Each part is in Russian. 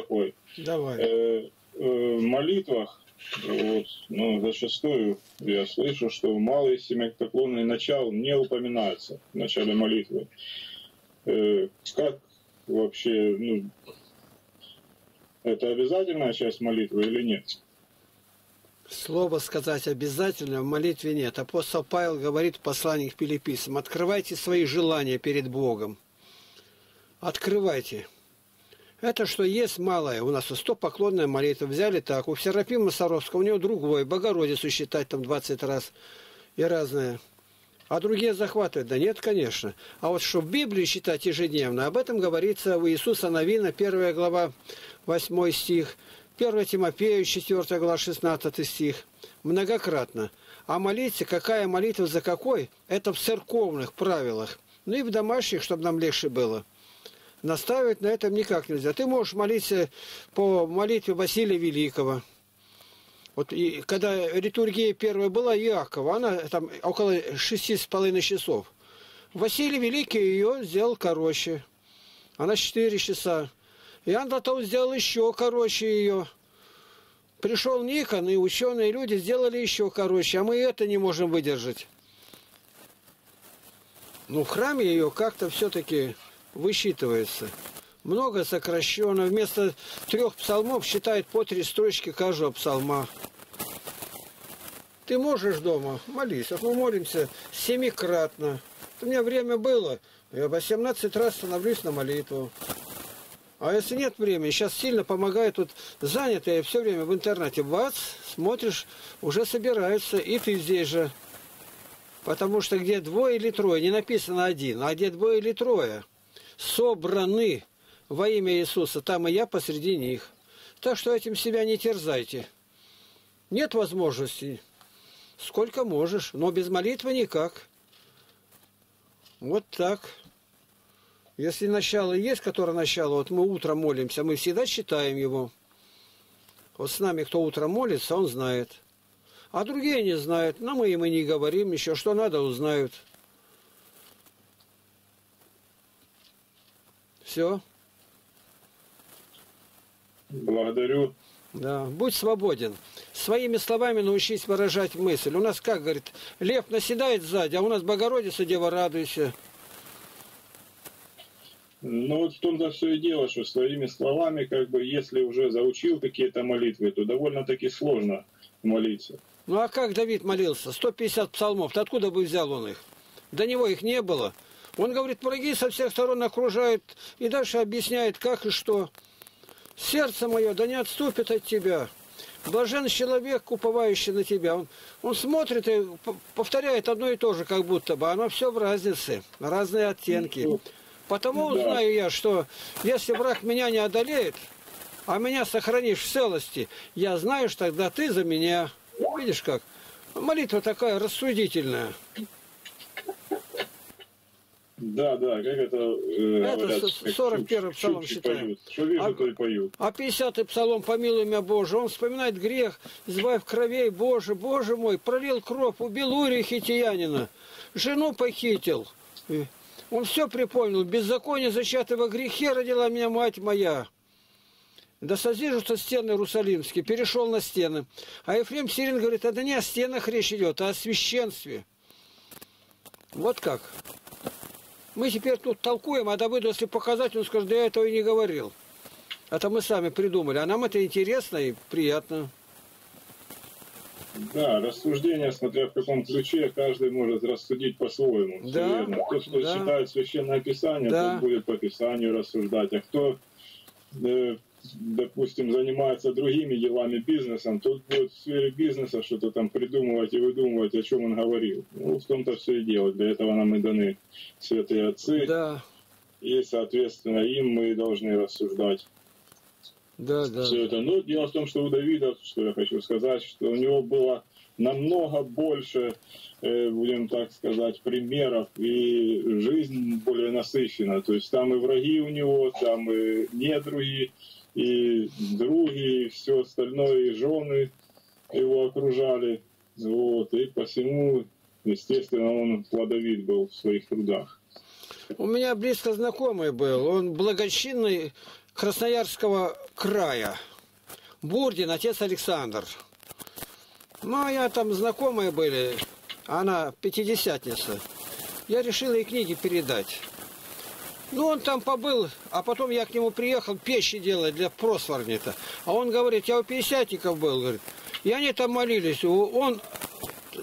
такой. Давай. В молитвах, вот, ну, зачастую я слышу, что малый семяктоклонный начал не упоминается в начале молитвы. Как вообще, ну, это обязательная часть молитвы или нет? Слово сказать обязательно в молитве нет. Апостол Павел говорит в послании к Филиппийцам: открывайте свои желания перед Богом. Открывайте. Это что есть малое. У нас 100 поклонная молитва. Взяли так. У Серафима Саровского, у него другое. Богородицу считать там 20 раз и разное. А другие захватывают? Да нет, конечно. А вот чтобы Библию считать ежедневно, об этом говорится у Иисуса Навина, 1 глава, 8 стих. 1 Тимофею, 4 глава, 16 стих. Многократно. А молиться, какая молитва за какой, это в церковных правилах. Ну и в домашних, чтобы нам легче было. Настаивать на этом никак нельзя. Ты можешь молиться по молитве Василия Великого. Вот и когда литургия первая была, Иакова, она там около 6,5 часов. Василий Великий ее сделал короче. Она 4 часа. Иоанн Златоуст сделал еще короче ее. Пришел Никон, и ученые люди сделали еще короче. А мы это не можем выдержать. Ну, в храме ее как-то все-таки высчитывается. Много сокращено. Вместо 3 псалмов считают по 3 строчки каждого псалма. Ты можешь дома? Молись. Вот мы молимся 7-кратно. У меня время было. Я 18 раз становлюсь на молитву. А если нет времени, сейчас сильно помогает, вот занятые все время в интернете, бац, смотришь, уже собираются, и ты здесь же. Потому что где 2 или 3, не написано 1, а где 2 или 3, собраны во имя Иисуса, там и я посреди них. Так что этим себя не терзайте. Нет возможности, сколько можешь, но без молитвы никак. Вот так. Если начало есть, которое начало, вот мы утром молимся, мы всегда читаем его. Вот с нами, кто утром молится, он знает. А другие не знают, но мы им и не говорим, еще что надо, узнают. Все. Благодарю. Да, будь свободен. Своими словами научись выражать мысль. У нас как, говорит, лев наседает сзади, а у нас Богородица, Дева, радуйся. Ну вот в том-то все и дело, что своими словами, как бы, если уже заучил какие-то молитвы, то довольно-таки сложно молиться. Ну а как Давид молился? 150 псалмов, то откуда бы взял он их? До него их не было. Он говорит, враги со всех сторон окружают, и дальше объясняет, как и что. Сердце мое, да не отступит от тебя. Блажен человек, уповающий на тебя. Он смотрит и повторяет одно и то же, как будто бы. Оно все в разнице, разные оттенки. Потому да. Знаю я, что если враг меня не одолеет, а меня сохранишь в целости, я знаю, что тогда ты за меня. Видишь как? Молитва такая рассудительная. Да, да, как это 41-й псалом считаем. Что вижу, то и пою. А 50-й псалом, помилуй меня, Боже, он вспоминает грех, избавь кровей, Боже, Боже мой, пролил кровь, убил Урия Хитянина, жену похитил. Он все припомнил. Беззаконие зачато во грехе родила меня мать моя. Да созижутся стены иерусалимские. Перешел на стены. А Ефрем Сирин говорит, это не о стенах речь идет, а о священстве. Вот как. Мы теперь тут толкуем, а Давыду, если показать, он скажет, да я этого и не говорил. Это мы сами придумали. А нам это интересно и приятно. Да, рассуждение, смотря в каком ключе, каждый может рассудить по-своему. Да, тот, кто да. Читает Священное Писание, да. Тот будет по Писанию рассуждать. А кто, допустим, занимается другими делами, бизнесом, тот будет в сфере бизнеса что-то там придумывать и выдумывать, о чем он говорил. Ну, в том-то все и дело. Для этого нам и даны святые отцы. Да. И, соответственно, им мы должны рассуждать. Да, да. Все это. Но дело в том, что у Давида, что я хочу сказать, что у него было намного больше, будем так сказать, примеров, и жизнь более насыщена. То есть там и враги у него, там и недруги, и други, и все остальное, и жены его окружали. Вот. И посему, естественно, он плодовит был в своих трудах. У меня близко знакомый был, он благочинный Красноярского края, Бурдин, отец Александр. Ну, а я там знакомые были, она пятидесятница. Я решил ей книги передать. Ну, он там побыл, а потом я к нему приехал пещи делать для просворни-то. А он говорит, я у пятидесятников был, говорит, и они там молились. Он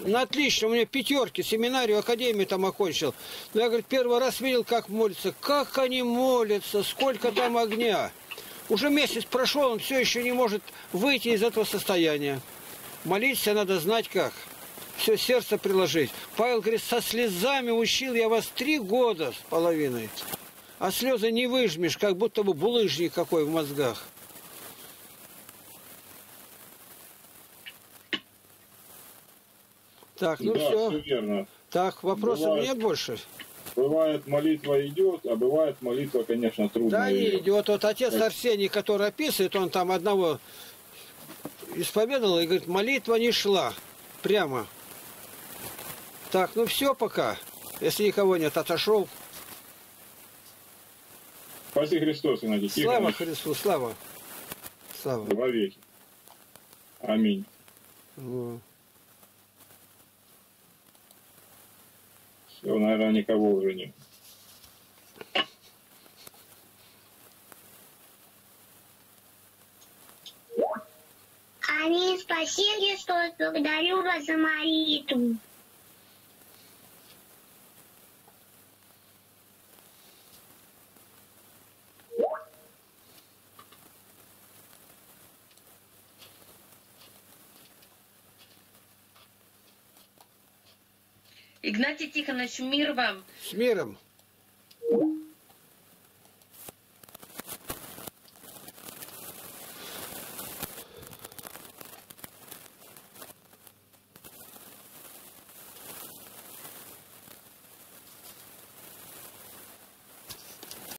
на отлично, у меня пятерки, семинарию, академию там окончил. Но я, говорит, первый раз видел, как молятся. Как они молятся, сколько там огня. Уже месяц прошел, он все еще не может выйти из этого состояния. Молиться надо знать как. Все сердце приложить. Павел говорит, со слезами учил я вас 3 года с половиной. А слезы не выжмешь, как будто бы булыжник какой в мозгах. Так, ну да, все верно. Так, вопросов бывает, нет больше? Бывает, молитва идет, а бывает молитва, конечно, трудная. Да, не идет. Вот отец Арсений, который описывает, он там одного исповедовал и говорит, молитва не шла. Прямо. Так, ну все пока. Если никого нет, отошел. Спаси Христос, Игнатий Тихонович. Слава Христу, слава. Слава. Во веки. Аминь. Вот. Все, наверное, никого уже нет. Аминь, спаси Христос, благодарю вас за молитву. Игнатий Тихонович, мир вам. С миром.